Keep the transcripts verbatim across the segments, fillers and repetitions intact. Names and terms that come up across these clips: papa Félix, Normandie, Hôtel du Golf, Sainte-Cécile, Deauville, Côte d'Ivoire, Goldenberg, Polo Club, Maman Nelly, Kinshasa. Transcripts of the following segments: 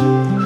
Thank you.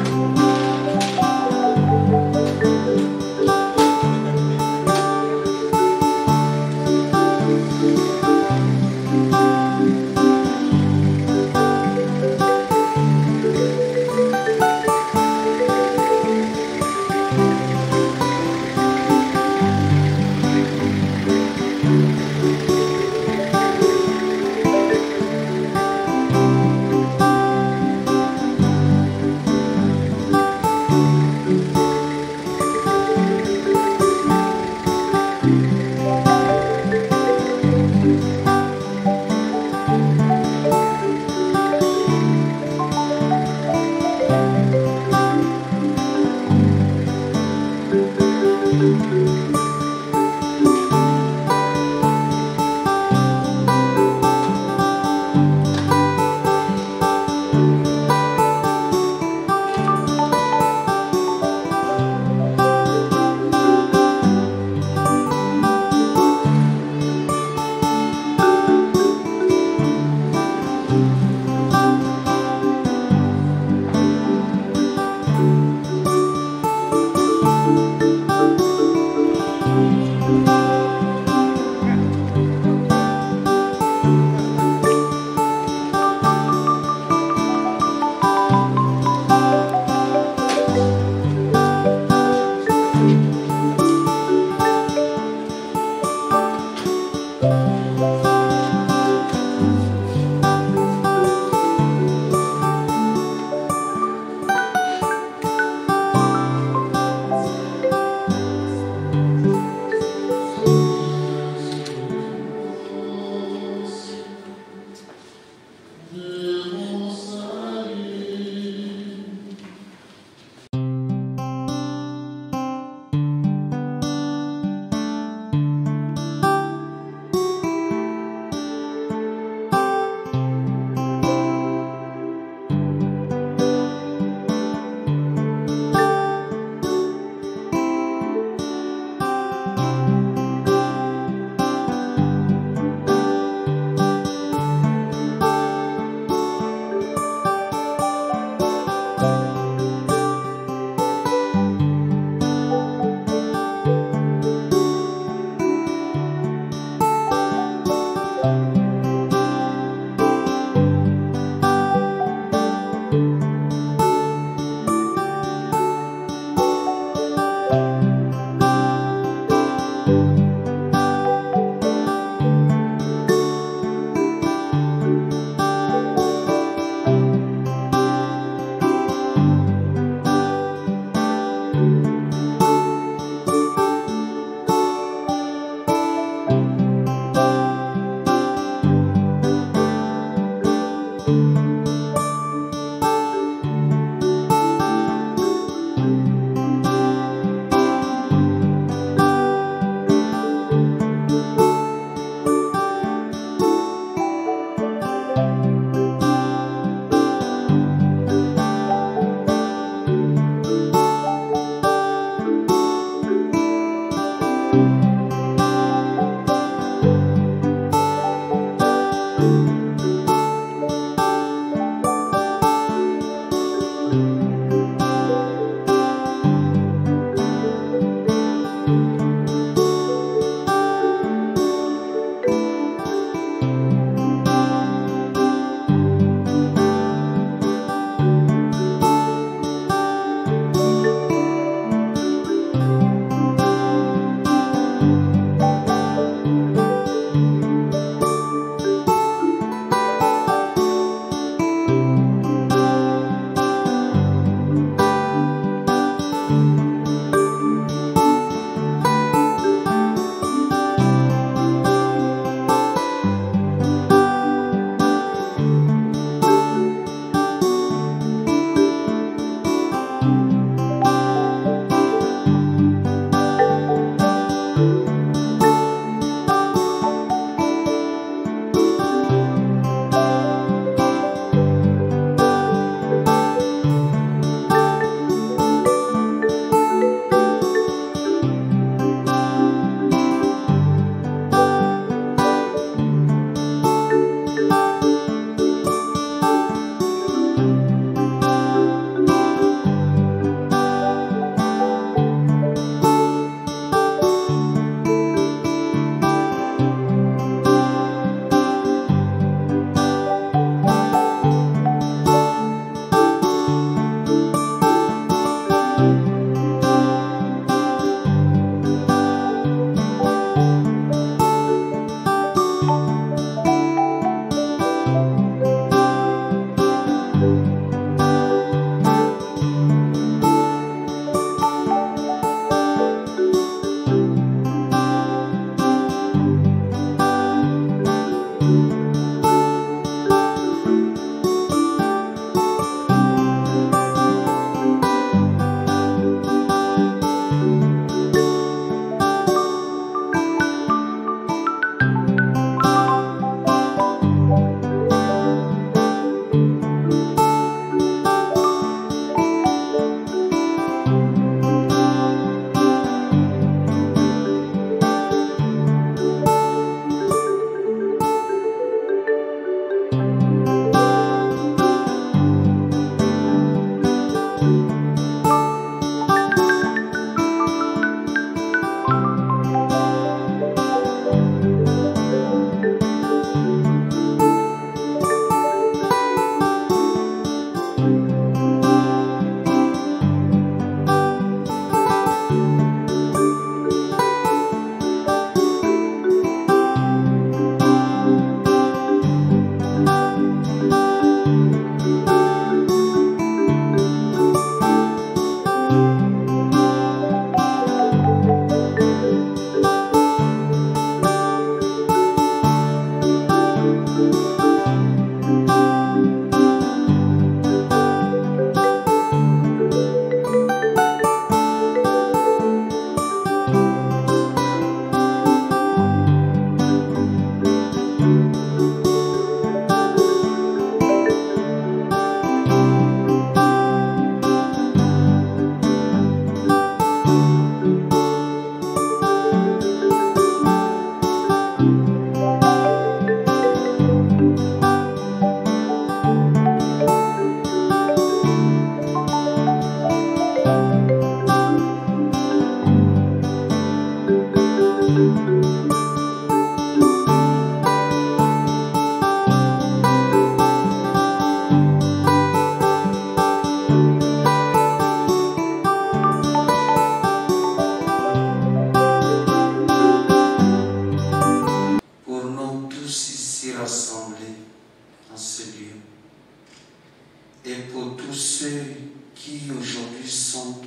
qui aujourd'hui sont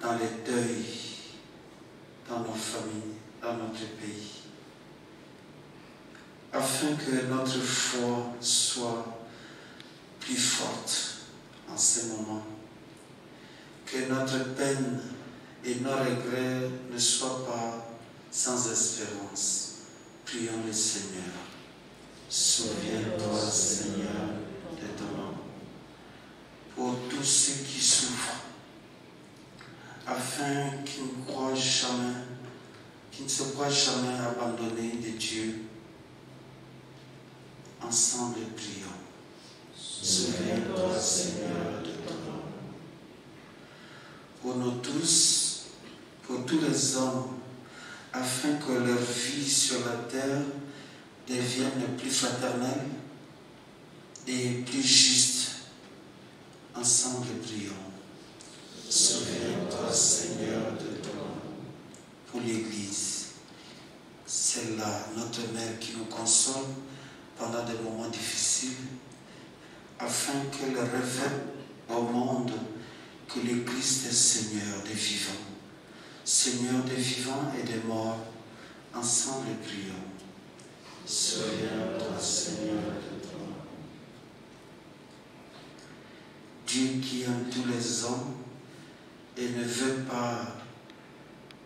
dans les deuils, dans nos familles, dans notre pays, afin que notre foi soit plus forte en ce moment, que notre peine et nos regrets ne soient pas sans espérance. Prions le Seigneur. Souviens-toi, Seigneur, de ton nom, pour tous ceux qui souffrent, afin qu'ils ne croient jamais, qu'ils ne se croient jamais abandonnés de Dieu. Ensemble, prions. Souviens-toi, Seigneur, de ton nom. Pour nous tous, pour tous les hommes, afin que leur vie sur la terre devienne plus fraternelle et plus juste. Ensemble, prions. Souviens-toi, Seigneur, de ton nom. Pour l'Église, celle-là, notre mère qui nous console pendant des moments difficiles, afin que le révèle au monde que le Christ est Seigneur des vivants, Seigneur des vivants et des morts. Ensemble, prions. Souviens-toi, Seigneur, de ton nom. Dieu qui aime tous les hommes et ne veut pas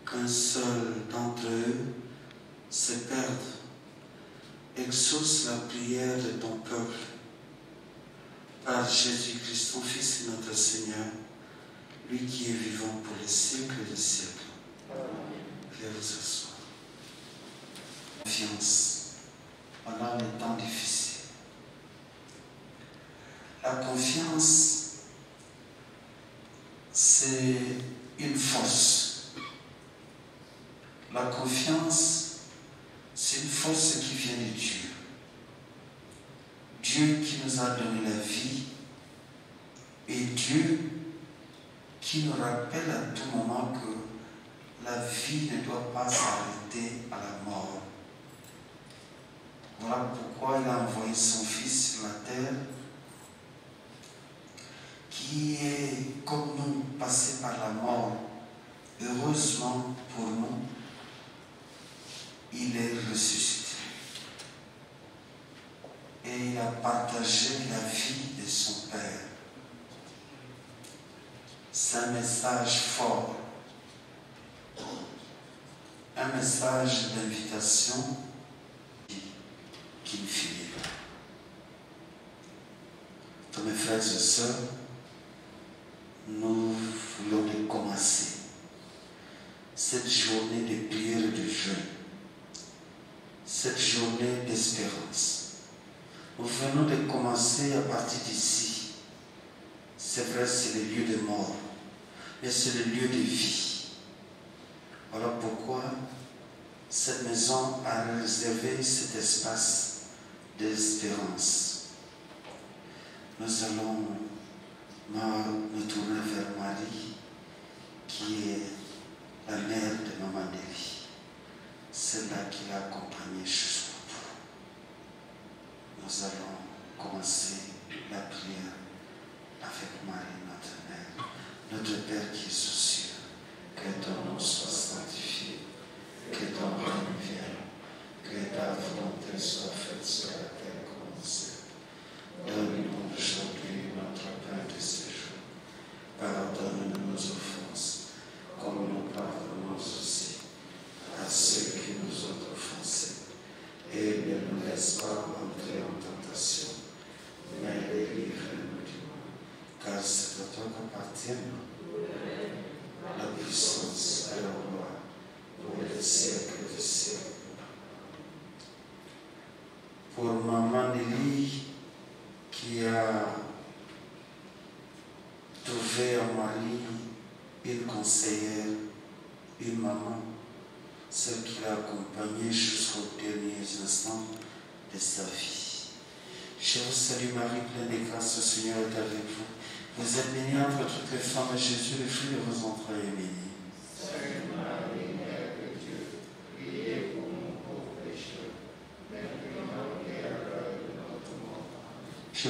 qu'un seul d'entre eux se perde, exauce la prière de ton peuple par Jésus-Christ, ton Fils et notre Seigneur, lui qui est vivant pour les siècles des siècles. Viens vous asseoir. Confiance pendant les temps difficiles. La confiance, c'est une force. La confiance, c'est une force qui vient de Dieu. Dieu qui nous a donné la vie et Dieu qui nous rappelle à tout moment que la vie ne doit pas s'arrêter à la mort. Voilà pourquoi il a envoyé son Fils sur la terre qui est, comme nous, passé par la mort. Heureusement pour nous, il est ressuscité et il a partagé la vie de son Père. C'est un message fort, un message d'invitation qui ne finit pas. Mes frères et sœurs, nous voulons commencer cette journée de prière et de jeûne, cette journée d'espérance. Nous venons de commencer à partir d'ici. C'est vrai, c'est le lieu de mort, mais c'est le lieu de vie. Voilà pourquoi cette maison a réservé cet espace d'espérance. Nous allons nous tourner vers Marie, qui est la mère de Maman Nelly, celle-là qui l'a accompagnée jusqu'au bout. Nous allons commencer la prière avec Marie, notre mère. Notre Père qui es aux cieux, que ton nom soit sanctifié, que ton règne vienne, que ta volonté soit faite sur la terre comme au ciel. Donne-nous aujourd'hui notre pain de ce jour. Pardonne-nous nos offenses, comme nous pardonnons aussi à ceux qui nous ont offensés, et ne nous laisse pas entrer en tentation, mais délivre-nous du mal, car c'est à toi qu'appartiennent la puissance et la gloire pour les siècles des siècles. Pour Maman Nelly, qui a trouvé à Marie une conseillère, une maman, celle qui l'a accompagnée jusqu'aux derniers instants de sa vie. Je vous salue Marie, pleine de grâce, le Seigneur est avec vous. Vous êtes bénie entre toutes les femmes, et Jésus, le fruit de vos entrailles, est béni. Sainte Marie, Mère de Dieu, priez pour nous pauvres pécheurs, maintenant et à l'heure de notre mort. Je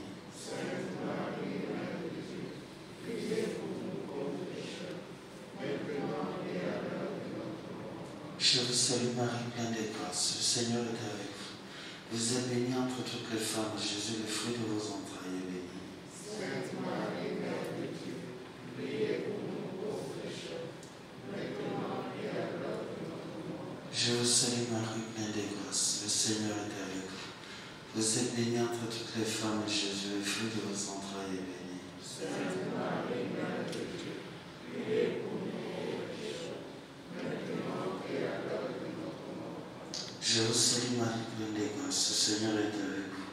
Sainte Marie, Mère de Dieu, priez pour nous pauvres pécheurs, maintenant et à l'heure de notre mort. Je vous salue, Marie, pleine de grâce, le Seigneur est avec vous. Vous êtes bénie entre toutes les femmes, Jésus, le fruit de vos entrailles, est béni. Sainte Marie, Mère de Dieu, priez pour nous pauvres pécheurs, maintenant et à l'heure de notre mort. Je vous salue, Marie, pleine de grâce, le Seigneur est avec vous.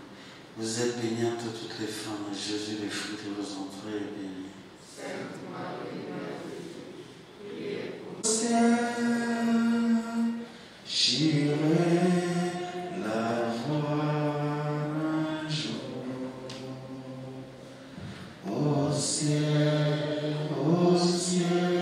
Vous êtes bénie entre toutes les femmes, Jésus, le fruit de vos entrailles, est béni. Sainte Marie, Mère de Dieu, priez pour nous pauvres pécheurs, maintenant et à l'heure de notre mort. Je vous salue, Marie, pleine de grâce. Le Seigneur est avec vous. Vous êtes bénie entre toutes les femmes, et Jésus, le fruit de vos entrailles, est béni. Sainte Marie, Mère de Dieu, priez pour nous. Saint, j'irai la voir un jour. Au ciel, au ciel, au ciel.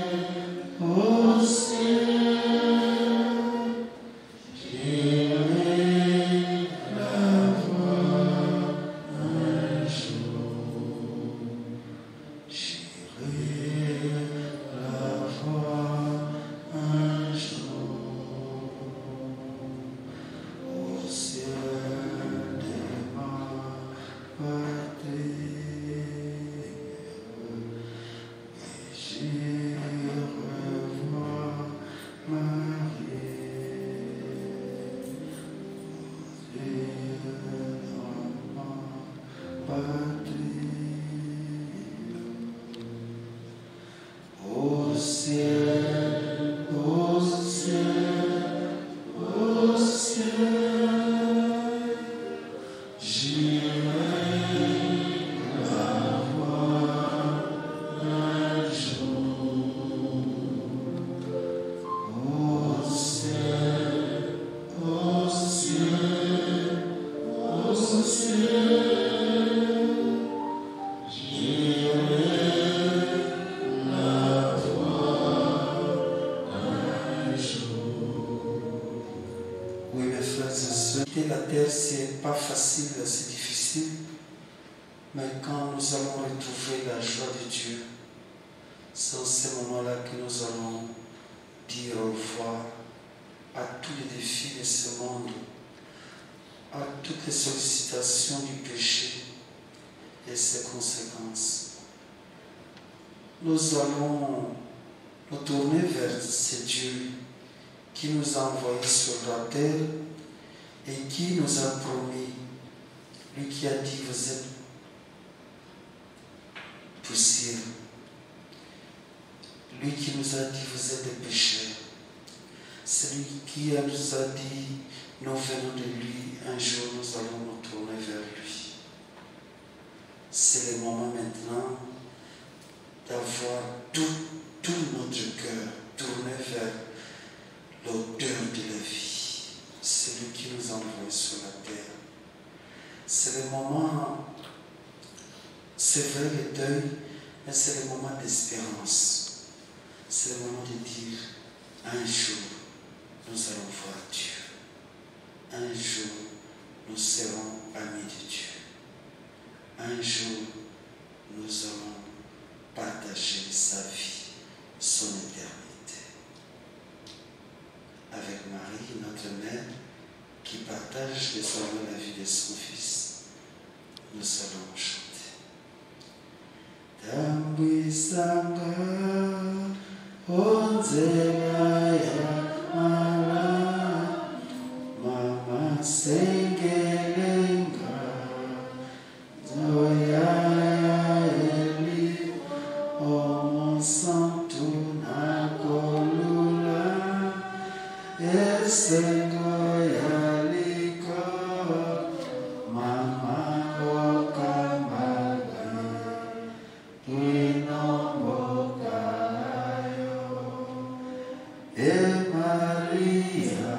E Maria,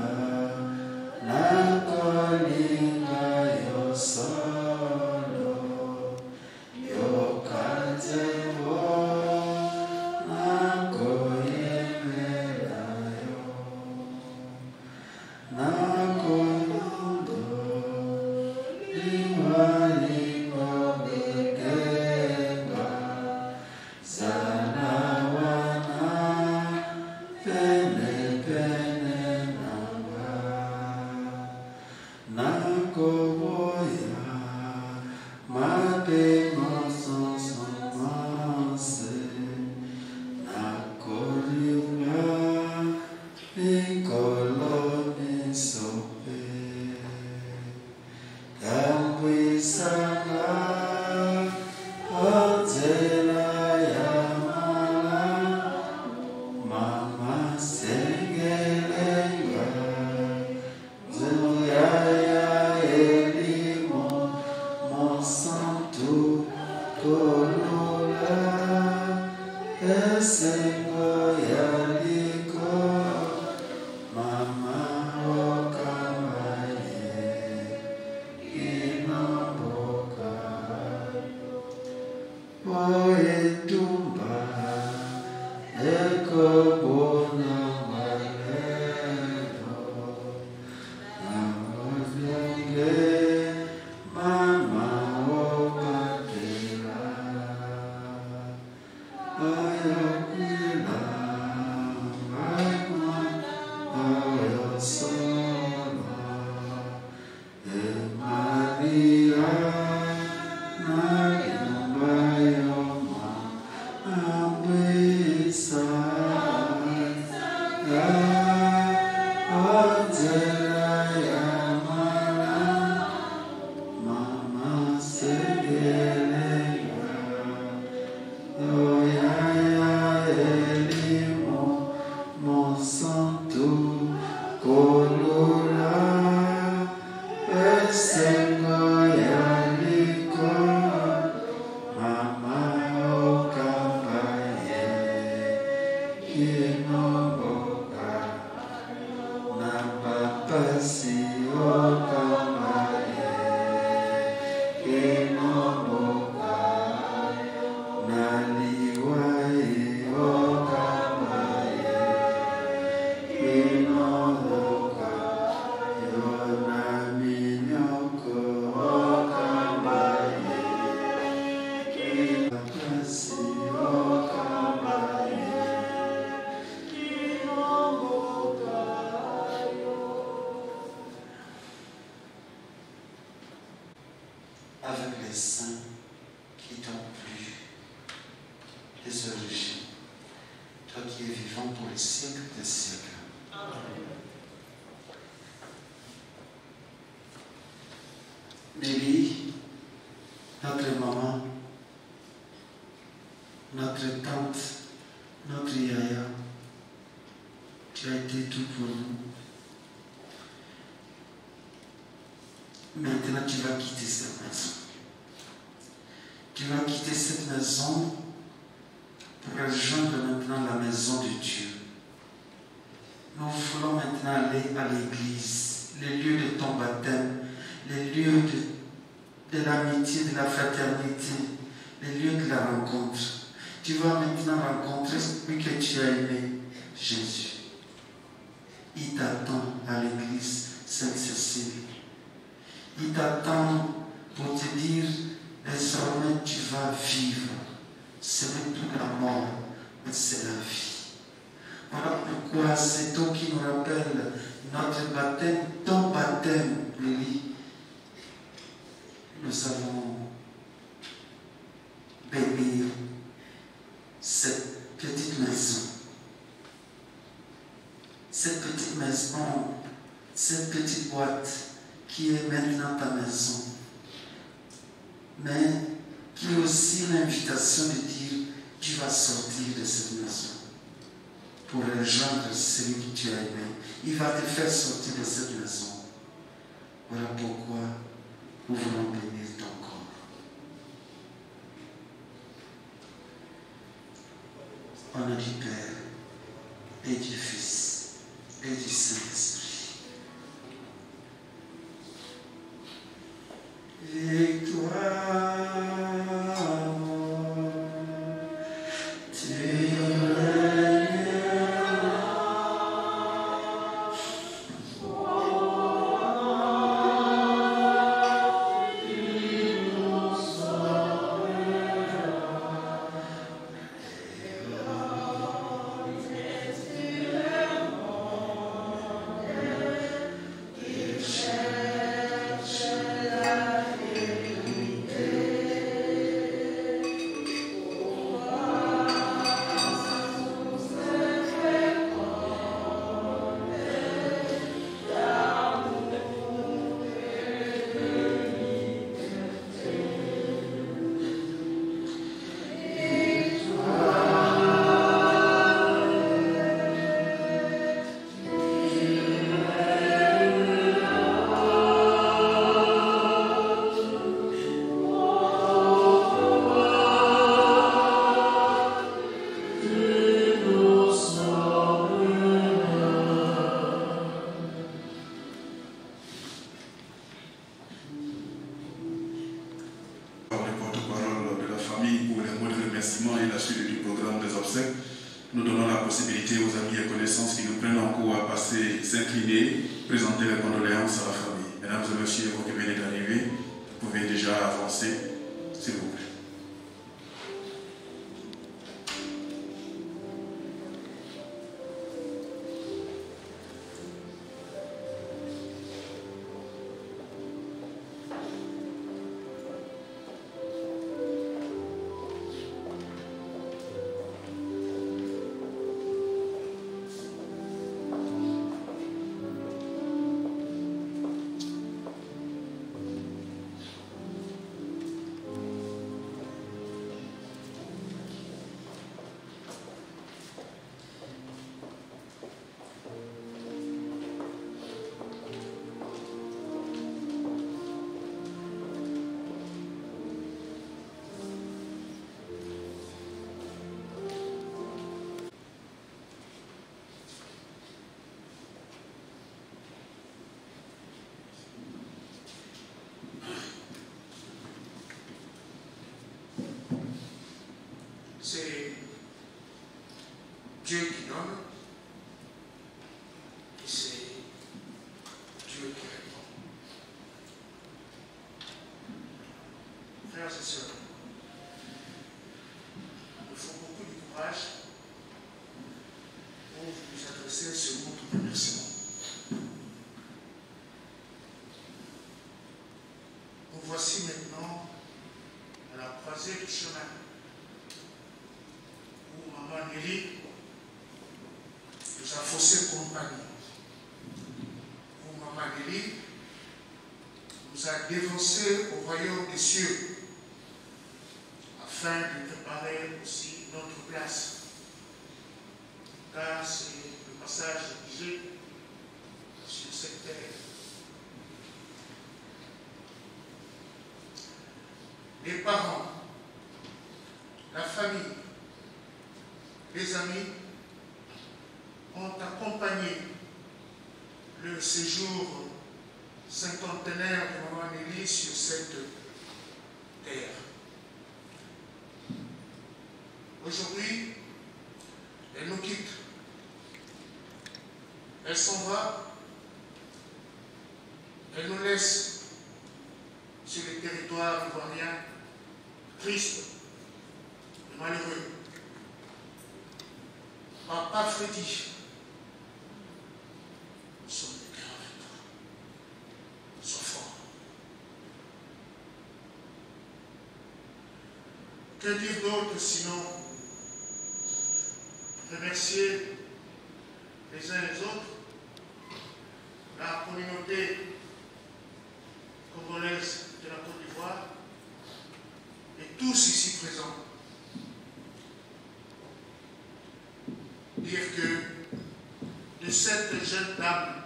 la frères et sœurs. Il nous faut beaucoup de courage pour nous adresser ce mot de remerciement. Nous voici maintenant à la croisée du chemin où Maman Nelly nous a faussé compagnie, où Maman Nelly nous a dévancé au royaume des cieux afin de préparer aussi notre place. Car c'est le passage obligé sur cette terre. Les parents, la famille, les amis ont accompagné le séjour cinquantenaire de Maman Nelly sur cette terre. Aujourd'hui, elle nous quitte. Elle s'en va. Elle nous laisse sur le territoire ivoirien triste et malheureux. Papa Félix, que dire d'autre sinon remercier les uns les autres, la communauté congolaise de la Côte d'Ivoire et tous ici présents. Dire que de cette jeune dame,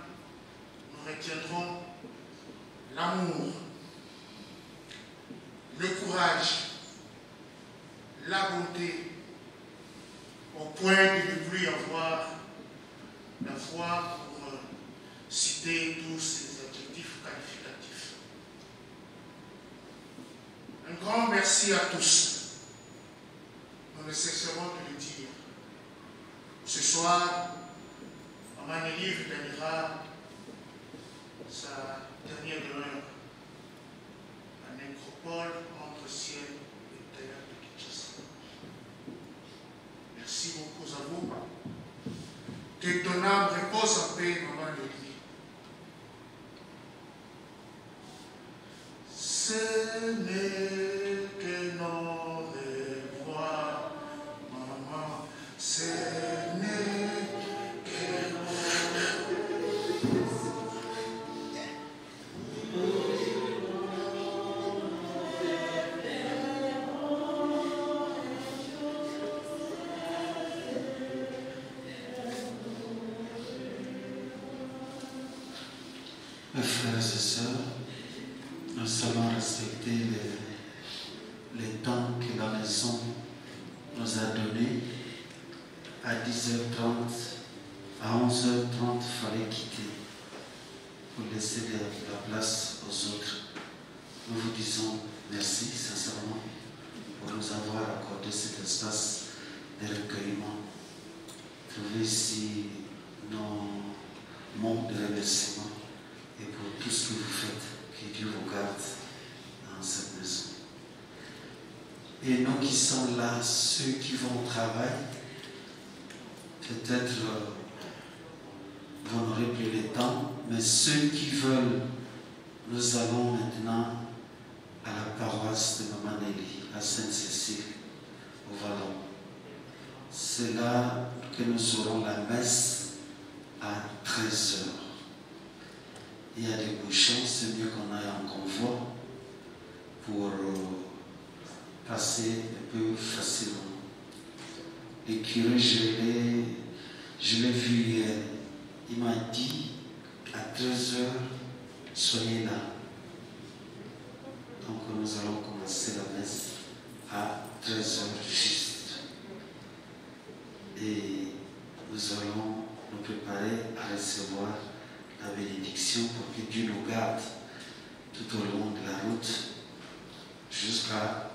nous retiendrons l'amour, le courage, la bonté, au point de ne plus avoir la foi pour citer tous ces adjectifs qualificatifs. Un grand merci à tous. Nous ne cesserons de le dire. Ce soir, Maman Nelly gagnera sa dernière demeure, la nécropole entre ciel et terre de Kinshasa. Merci beaucoup à vous. Que ton âme repose en paix, Maman Nelly. Ce n'est que nos revoirs, Maman. Ce n'est que nos revoirs. Frères et sœurs, nous savons respecter le, le temps que la maison nous a donné. À dix heures trente, à onze heures trente, il fallait quitter pour laisser de, de la place aux autres. Nous vous disons merci sincèrement pour nous avoir accordé cet espace de recueillement. Trouvez ici nos mots de remerciement. Et pour tout ce que vous faites, que Dieu vous garde dans cette maison. Et nous qui sommes là, ceux qui vont au travail, peut-être euh, vous n'aurez plus le temps, mais ceux qui veulent, nous allons maintenant à la paroisse de Maman Nelly, à Sainte-Cécile, au Vallon. C'est là que nous aurons la messe à treize heures. Il y a des bouchons, c'est mieux qu'on aille en convoi pour euh, passer un peu facilement. Le curé, je l'ai vu hier, il m'a dit à treize heures, soyez là. Donc nous allons commencer la messe à treize heures juste. Et nous allons nous préparer à recevoir la bénédiction pour que Dieu nous garde tout au long de la route jusqu'à...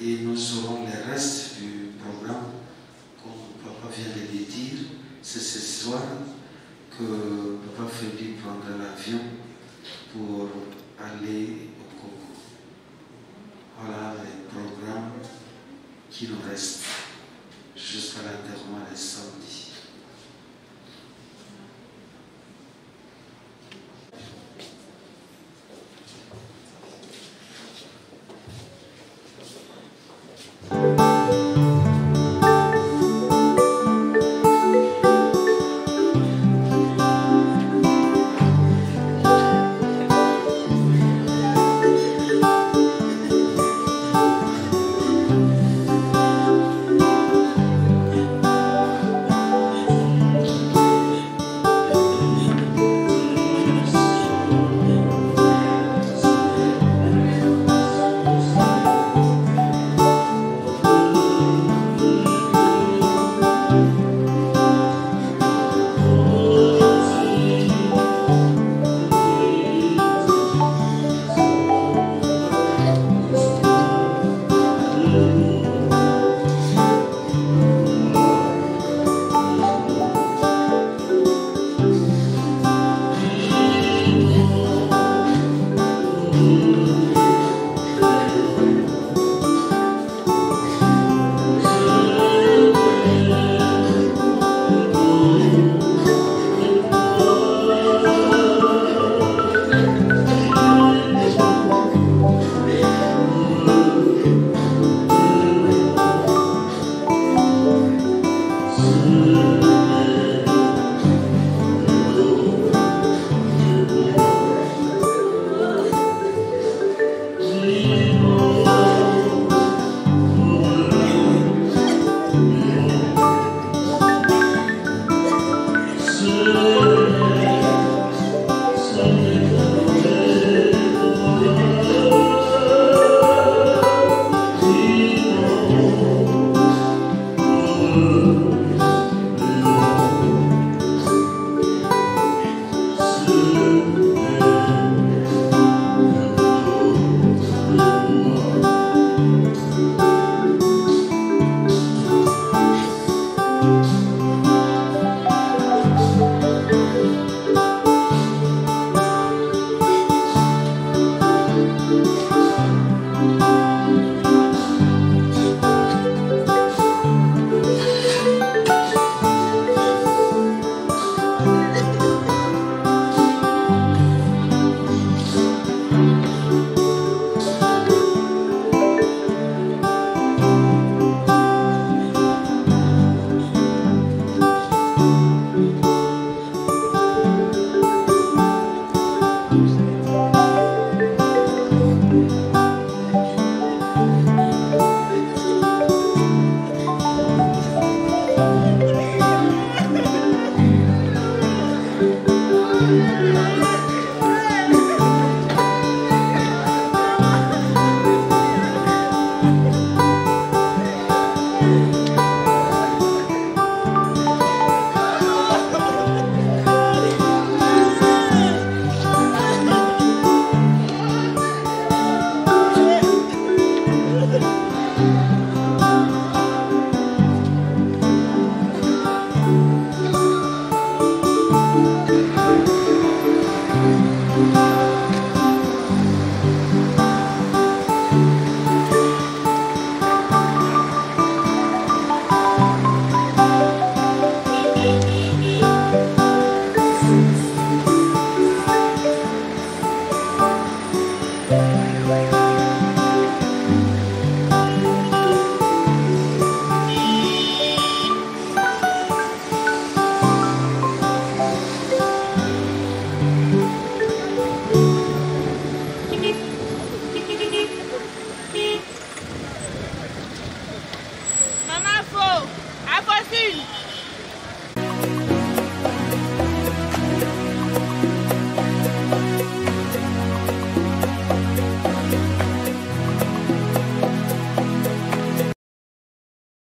Et nous aurons le reste du programme, comme papa vient de le dire, c'est ce soir que papa Félix prendra l'avion pour aller au Congo. Voilà. qu'il reste